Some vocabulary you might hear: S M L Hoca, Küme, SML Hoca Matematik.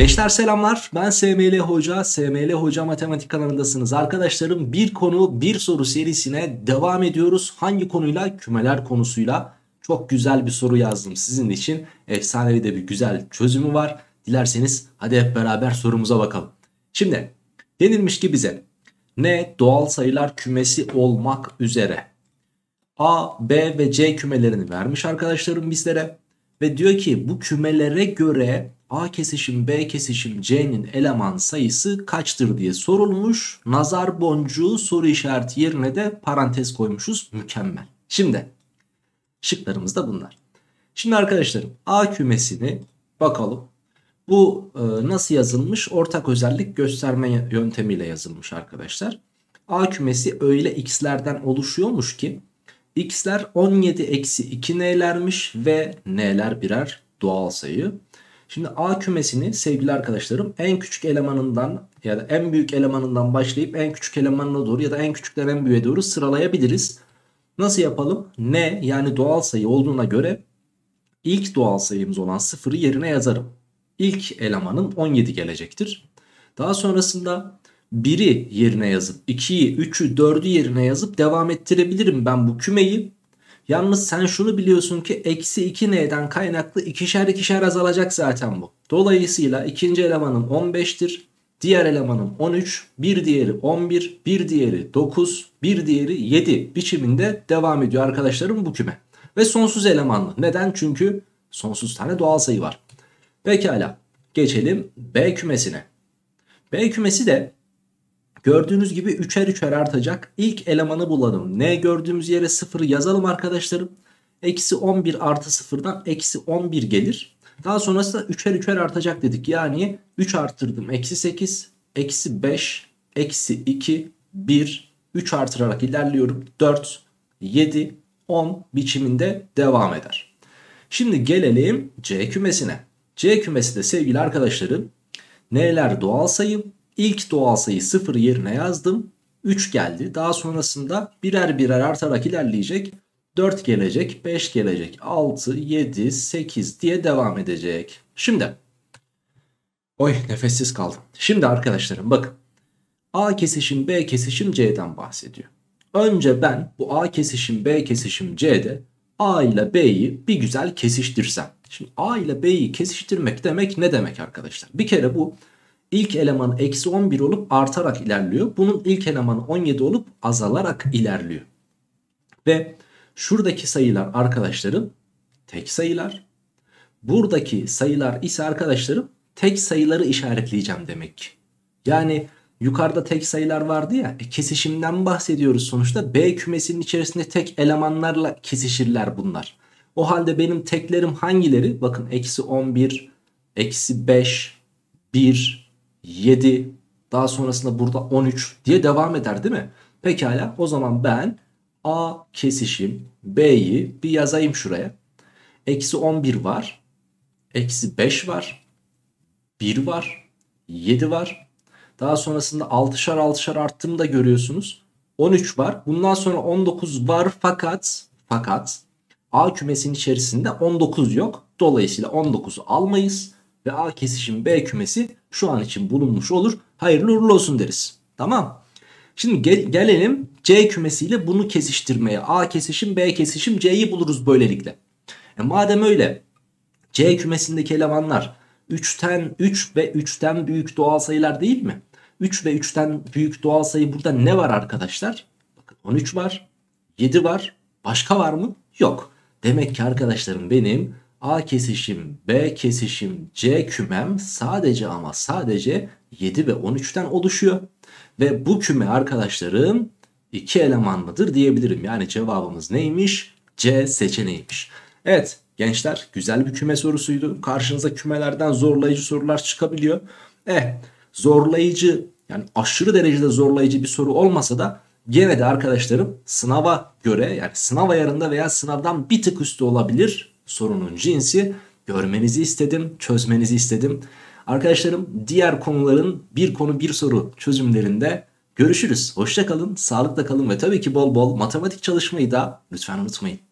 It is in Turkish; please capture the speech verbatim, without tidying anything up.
Gençler selamlar, ben S M L Hoca, S M L Hoca Matematik kanalındasınız. Arkadaşlarım bir konu bir soru serisine devam ediyoruz. Hangi konuyla? Kümeler konusuyla. Çok güzel bir soru yazdım sizin için. Efsanevi de bir güzel çözümü var. Dilerseniz hadi hep beraber sorumuza bakalım. Şimdi denilmiş ki bize N doğal sayılar kümesi olmak üzere A, B ve C kümelerini vermiş arkadaşlarım bizlere. Ve diyor ki bu kümelere göre A kesişim B kesişim C'nin eleman sayısı kaçtır diye sorulmuş. Nazar boncuğu soru işareti yerine de parantez koymuşuz. Mükemmel. Şimdi şıklarımız da bunlar. Şimdi arkadaşlarım A kümesini bakalım. Bu e, nasıl yazılmış? Ortak özellik gösterme yöntemiyle yazılmış arkadaşlar. A kümesi öyle x'lerden oluşuyormuş ki x'ler on yedi eksi iki n'lermiş ve n'ler birer doğal sayı. Şimdi A kümesini sevgili arkadaşlarım en küçük elemanından ya da en büyük elemanından başlayıp en küçük elemanına doğru ya da en küçükten en büyüğe doğru sıralayabiliriz. Nasıl yapalım? N yani doğal sayı olduğuna göre ilk doğal sayımız olan sıfırı yerine yazarım. İlk elemanım on yedi gelecektir. Daha sonrasında biri yerine yazıp ikiyi, üçü, dördü yerine yazıp devam ettirebilirim ben bu kümeyi. Yalnız sen şunu biliyorsun ki eksi iki n'den kaynaklı ikişer ikişer azalacak zaten bu. Dolayısıyla ikinci elemanım on beş'tir. Diğer elemanım on üç, bir diğeri on bir, bir diğeri dokuz, bir diğeri yedi biçiminde devam ediyor arkadaşlarım bu küme. Ve sonsuz elemanlı. Neden? Çünkü sonsuz tane doğal sayı var. Pekala, geçelim B kümesine. B kümesi de gördüğünüz gibi üçer üçer artacak. İlk elemanı bulalım. N gördüğümüz yere sıfırı yazalım arkadaşlarım. Eksi on bir artı sıfırdan eksi on bir gelir. Daha sonrasında üçer üçer artacak dedik. Yani üç arttırdım. Eksi sekiz, eksi beş, eksi iki, bir, üç artırarak ilerliyorum. dört, yedi, on biçiminde devam eder. Şimdi gelelim C kümesine. C kümesi de sevgili arkadaşlarım n'ler doğal sayı. İlk doğal sayı sıfır yerine yazdım. üç geldi. Daha sonrasında birer birer artarak ilerleyecek. dört gelecek, beş gelecek, altı, yedi, sekiz diye devam edecek. Şimdi oy nefessiz kaldım. Şimdi arkadaşlarım bakın. A kesişim B kesişim C'den bahsediyor. Önce ben bu A kesişim B kesişim C'de A ile B'yi bir güzel kesiştirsem. Şimdi A ile B'yi kesiştirmek demek ne demek arkadaşlar? Bir kere bu İlk eleman eksi on bir olup artarak ilerliyor. Bunun ilk elemanı on yedi olup azalarak ilerliyor. Ve şuradaki sayılar arkadaşlarım tek sayılar. Buradaki sayılar ise arkadaşlarım tek sayıları işaretleyeceğim demek ki. Yani yukarıda tek sayılar vardı ya. E kesişimden bahsediyoruz sonuçta. B kümesinin içerisinde tek elemanlarla kesişirler bunlar. O halde benim teklerim hangileri? Bakın eksi on bir, eksi beş, bir... yedi, daha sonrasında burada on üç diye devam eder değil mi? Pekala, o zaman ben A kesişim B'yi bir yazayım şuraya. Eksi on bir var. Eksi beş var. bir var. yedi var. Daha sonrasında altışar altışar arttığımı da görüyorsunuz. on üç var. Bundan sonra on dokuz var fakat fakat A kümesinin içerisinde on dokuz yok. Dolayısıyla on dokuzu almayız. Ve A kesişim B kümesi şu an için bulunmuş olur. Hayırlı uğurlu olsun deriz. Tamam. Şimdi gel gelelim C kümesiyle bunu kesiştirmeye. A kesişim B kesişim C'yi buluruz böylelikle. E madem öyle C kümesindeki elemanlar üçten üç ve üçten büyük doğal sayılar değil mi? üç ve üçten büyük doğal sayı burada ne var arkadaşlar? Bakın on üç var, yedi var. Başka var mı? Yok. Demek ki arkadaşlarım benim A kesişim B kesişim C kümem sadece ama sadece yedi ve on üçten oluşuyor. Ve bu küme arkadaşlarım iki elemanlıdır diyebilirim. Yani cevabımız neymiş? C seçeneğiymiş. Evet gençler, güzel bir küme sorusuydu. Karşınıza kümelerden zorlayıcı sorular çıkabiliyor. Eh zorlayıcı, yani aşırı derecede zorlayıcı bir soru olmasa da gene de arkadaşlarım sınava göre, yani sınav ayarında veya sınavdan bir tık üstü olabilir. Sorunun cinsi, görmenizi istedim, çözmenizi istedim. Arkadaşlarım diğer konuların bir konu bir soru çözümlerinde görüşürüz. Hoşça kalın, sağlıkla kalın ve tabii ki bol bol matematik çalışmayı da lütfen unutmayın.